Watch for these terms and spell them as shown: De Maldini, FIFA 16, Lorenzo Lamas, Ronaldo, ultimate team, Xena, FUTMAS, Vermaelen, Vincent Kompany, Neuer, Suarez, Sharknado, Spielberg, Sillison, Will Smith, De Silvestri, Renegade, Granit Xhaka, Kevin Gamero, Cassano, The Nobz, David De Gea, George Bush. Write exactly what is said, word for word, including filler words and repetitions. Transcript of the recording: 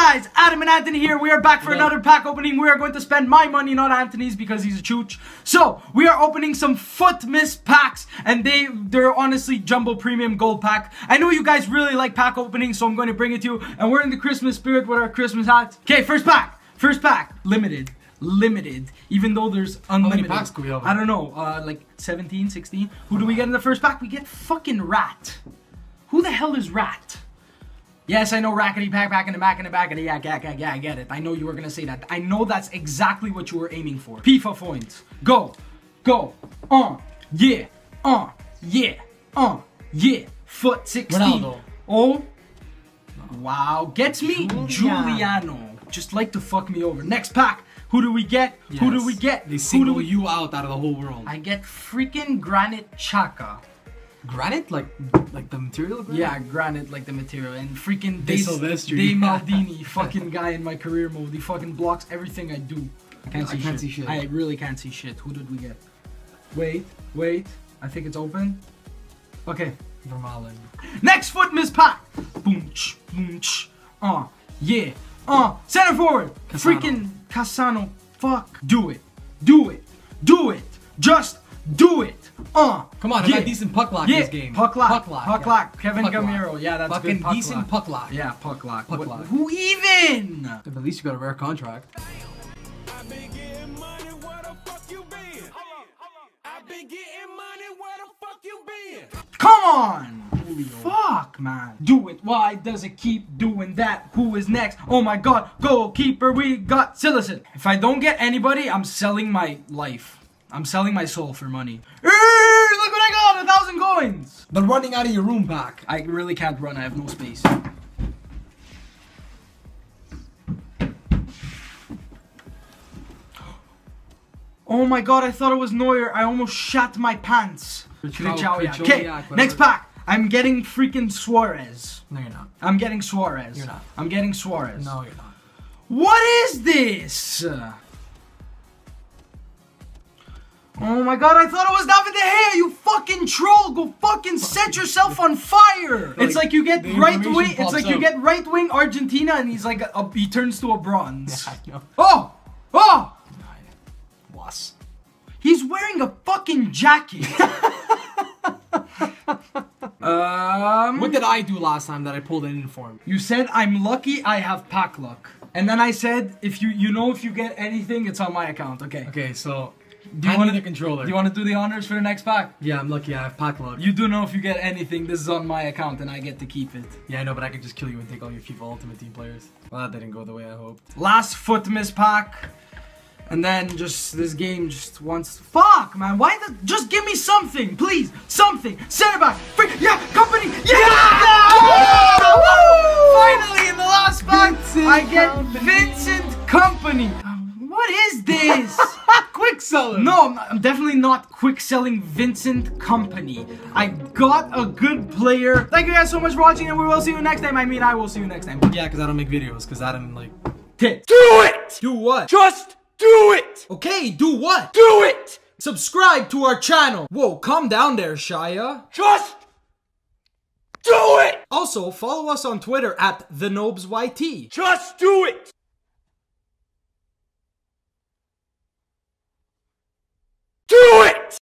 guys, Adam and Anthony here. We are back for another pack opening. We are going to spend my money, not Anthony's, because he's a chooch. So we are opening some foot miss packs, and they they're honestly jumbo premium gold pack. I know you guys really like pack openings, so I'm going to bring it to you, and we're in the Christmas spirit with our Christmas hats. Okay, first pack, first pack, limited. Limited, even though there's unlimited. How many packs could we have? I don't know, uh, like seventeen, sixteen. Who do we get in the first pack? We get fucking Rat. Who the hell is Rat? Yes, I know, rackety pack, back in the back, in the back, in the yak, yak, yak, yeah, I get it. I know you were gonna say that. I know that's exactly what you were aiming for. FIFA points. Go, go, uh, yeah, uh, yeah, uh, yeah. Foot sixteen. Ronaldo. Oh, wow, gets me Juliano. Juliano. Just like to fuck me over. Next pack. Who do we get? Yes. Who do we get? They single we... you out out of the whole world. I get freaking Granit Xhaka. Granite? Like like the material? Granite? Yeah, granite like the material. And freaking De Silvestri. De Maldini, fucking guy in my career mode. He fucking blocks everything I do. I can't, I see, I can't shit. see shit. I really can't see shit. Who did we get? Wait, wait. I think it's open. Okay. Vermaelen. Next foot miss pack. Boomch, boomch. Uh, yeah. Uh, center forward. Cassano. Freaking... Cassano, fuck. Do it. Do it. Do it. Just do it. Uh, Come on, yeah. I got decent puck lock yeah. this game. Puck lock. Puck lock. Puck lock. Yeah. Kevin Gamero. Yeah, that's fucking good. Fucking decent puck lock. Yeah, puck lock. Puck what, lock. Who even? At least you got a rare contract. I've been getting money. Where the fuck you been? Hold on, hold on. I've been getting money. Where the fuck you been? Come on. Holy fuck, man. Do it. Why does it keep doing that? Who is next? Oh my god. Goalkeeper, we got Sillison. If I don't get anybody, I'm selling my life. I'm selling my soul for money. Eeeh, look what I got. A thousand coins. But running out of your room back. I really can't run. I have no space. Oh my god. I thought it was Neuer. I almost shat my pants. Okay, next pack. I'm getting freaking Suarez. No, you're not. I'm getting Suarez. You're not. I'm getting Suarez. No, you're not. What is this? Oh my god, I thought it was David De Gea, you fucking troll. Go fucking set yourself on fire. It's like you get right wing, it's like you get right wing Argentina and he's like, a, he turns to a bronze. Oh! Oh! Was. He's wearing a fucking jacket. Um, what did I do last time that I pulled an inform? You said I'm lucky I have pack luck. And then I said if you you know if you get anything it's on my account. Okay. Okay, so do you want the controller? Do you want to do the honors for the next pack? Yeah, I'm lucky I have pack luck. You do know if you get anything this is on my account and I get to keep it. Yeah, I know, but I could just kill you and take all your FIFA Ultimate Team players. Well, that didn't go the way I hoped. Last foot miss pack. And then just this game just wants fuck, man. Why the just give me something, please, something. Center back, freaking yeah, Kompany, yeah. yeah! No! Woo! Finally, in the last pack, I get Kompany. Vincent Kompany. Um, what is this? Quick seller. No, I'm, not, I'm definitely not quick selling Vincent Kompany. I got a good player. Thank you guys so much for watching, and we will see you next time. I mean, I will see you next time. Yeah, because I don't make videos, because Adam like tit. Do it. Do what? Just. Do it! Okay, do what? Do it! Subscribe to our channel. Whoa, calm down there, Shia. Just do it! Also, follow us on Twitter at the Nobs Y T. Just do it! Do it!